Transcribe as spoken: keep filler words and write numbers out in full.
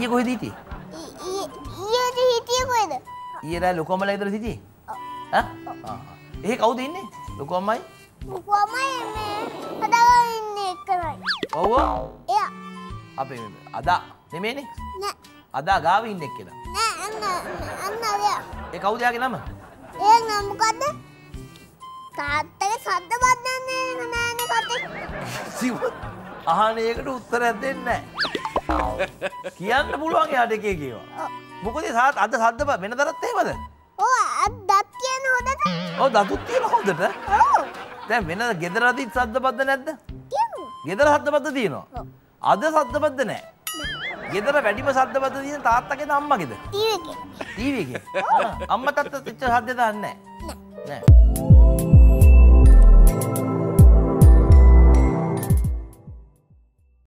ये कोई दी थी? ये ये दी थी कोई द? ये रा लोकोमा लाई दर दी थी? हाँ हाँ ये काउ दी ने लोकोमा ही? लोकोमा ही में अदा ने कराई। ओह या आप ये में अदा ने में ने? ना अदा गावी ने किला? ना अन्ना अन्ना या ये काउ दिया के नाम? ये नाम का दे ताते साथ बाद ने मैंने काटे सिवा අහන එකට උත්තරයක් දෙන්නේ නැහැ. කියන්න පුළුවන් යාට එකේ කියවා. මොකද සාත් අද සද්ද වෙන දරත් එහෙමද? ඔව් අදත් කියන හොඳට. ඔව් දතුත් තියෙන හොඳට. ඔව්. දැන් වෙන ගෙදරදි සද්ද බද්ද නැද්ද? තියෙනවා. ගෙදර සද්ද බද්ද තියෙනවා. අද සද්ද බද්ද නැහැ. ගෙදර වැඩිම සද්ද බද්ද තියෙන තාත්තගේද අම්මගේද? ටීවී එකේ. ටීවී එකේ. අම්මා තාත්තා ඉච්ච සද්ද දාන්නේ නැහැ. නැහැ.